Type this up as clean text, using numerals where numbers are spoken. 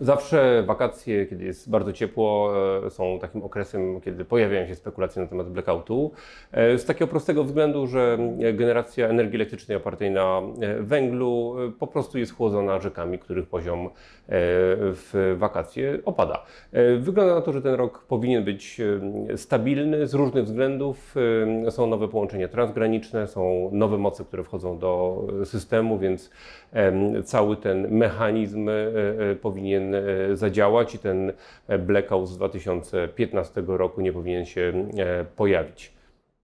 Zawsze wakacje, kiedy jest bardzo ciepło, są takim okresem, kiedy pojawiają się spekulacje na temat blackoutu. Z takiego prostego względu, że generacja energii elektrycznej opartej na węglu po prostu jest chłodzona rzekami, których poziom w wakacje opada. Wygląda na to, że ten rok powinien być stabilny z różnych względów. Są nowe połączenia transgraniczne, są nowe moce, które wchodzą do systemu, więc cały ten mechanizm powinien zadziałać i ten blackout z 2015 roku nie powinien się pojawić.